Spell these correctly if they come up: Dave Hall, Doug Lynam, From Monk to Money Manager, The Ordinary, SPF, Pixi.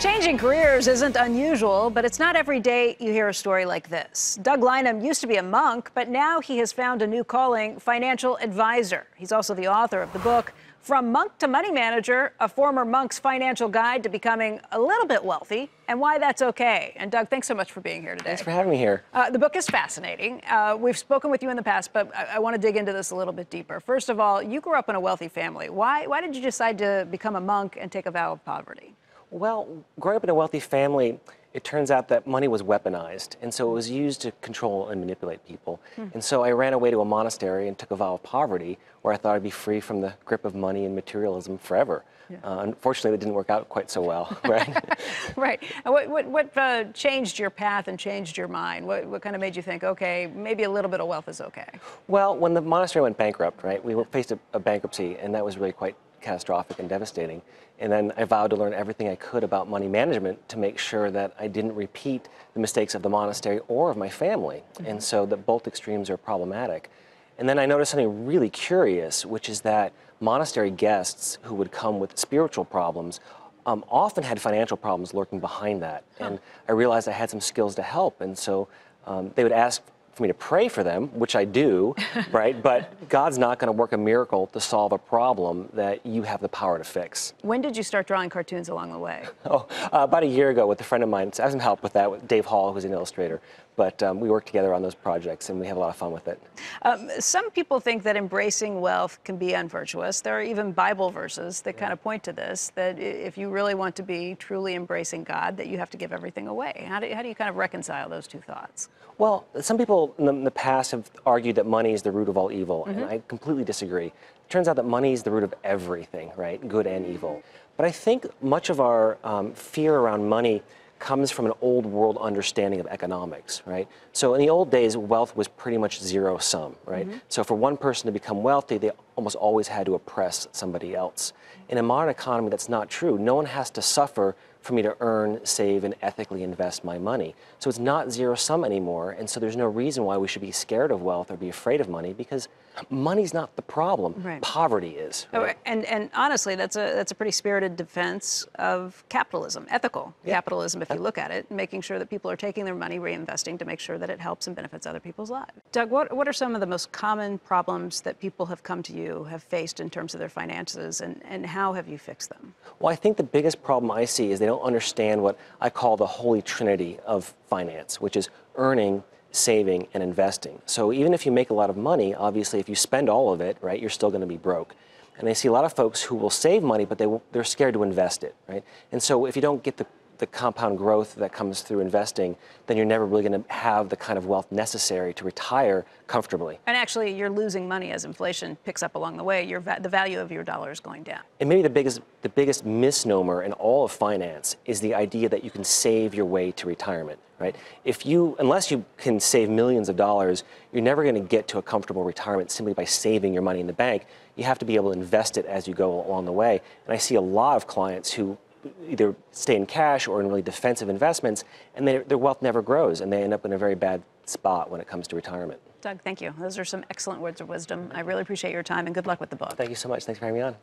Changing careers isn't unusual, but it's not every day you hear a story like this. Doug Lynam used to be a monk, but now he has found a new calling, financial advisor. He's also the author of the book, From Monk to Money Manager, a former monk's financial guide to becoming a little bit wealthy and why that's okay. And Doug, thanks so much for being here today. Thanks for having me here. The book is fascinating. We've spoken with you in the past, but I want to dig into this a little bit deeper. First of all, you grew up in a wealthy family. Why did you decide to become a monk and take a vow of poverty? Well, growing up in a wealthy family, it turns out that money was weaponized, and so it was used to control and manipulate people. And so I ran away to a monastery and took a vow of poverty, where I thought I'd be free from the grip of money and materialism forever. Yeah. Unfortunately, that didn't work out quite so well, right? Right. And what changed your path and changed your mind? What kind of made you think, okay, maybe a little bit of wealth is okay? Well, when the monastery went bankrupt, right, we faced a bankruptcy, and that was really quite catastrophic and devastating. And then I vowed to learn everything I could about money management to make sure that I didn't repeat the mistakes of the monastery or of my family. And so that both extremes are problematic. And then I noticed something really curious, which is that monastery guests who would come with spiritual problems often had financial problems lurking behind that. And I realized I had some skills to help. And so they would ask for me to pray for them, which I do, right? But God's not going to work a miracle to solve a problem that you have the power to fix. When did you start drawing cartoons along the way? About a year ago with a friend of mine. So I have some help with that, with Dave Hall, who's an illustrator. But we work together on those projects, and we have a lot of fun with it. Some people think that embracing wealth can be unvirtuous. There are even Bible verses that kind of point to this, that if you really want to be truly embracing God, that you have to give everything away. How do you kind of reconcile those two thoughts? Well, some people in the past have argued that money is the root of all evil, and I completely disagree. It turns out that money is the root of everything, right? Good and evil. But I think much of our fear around money comes from an old world understanding of economics, right? So in the old days, wealth was pretty much zero sum, right? So for one person to become wealthy, they almost always had to oppress somebody else. In a modern economy, that's not true. No one has to suffer for me to earn, save, and ethically invest my money. So it's not zero sum anymore, and so there's no reason why we should be scared of wealth or be afraid of money, because money's not the problem. Right. Poverty is. Right? Oh, and honestly, that's a pretty spirited defense of capitalism, ethical capitalism, if you look at it, making sure that people are taking their money, reinvesting to make sure that it helps and benefits other people's lives. Doug, what are some of the most common problems that people have come to you, have faced in terms of their finances, and how have you fixed them? Well, I think the biggest problem I see is they don't understand what I call the holy trinity of finance, which is earning, saving, and investing. So even if you make a lot of money, obviously if you spend all of it, right, you're still going to be broke. And I see a lot of folks who will save money, but they're scared to invest it, right? And so if you don't get the compound growth that comes through investing, then you're never really going to have the kind of wealth necessary to retire comfortably. And actually, you're losing money as inflation picks up along the way. The value of your dollar is going down. And maybe the biggest misnomer in all of finance is the idea that you can save your way to retirement, right? Unless you can save millions of dollars, you're never going to get to a comfortable retirement simply by saving your money in the bank. You have to be able to invest it as you go along the way. And I see a lot of clients who either stay in cash or in really defensive investments, and their wealth never grows, and they end up in a very bad spot when it comes to retirement. Doug, thank you. Those are some excellent words of wisdom. I really appreciate your time, and good luck with the book. Thank you so much. Thanks for having me on.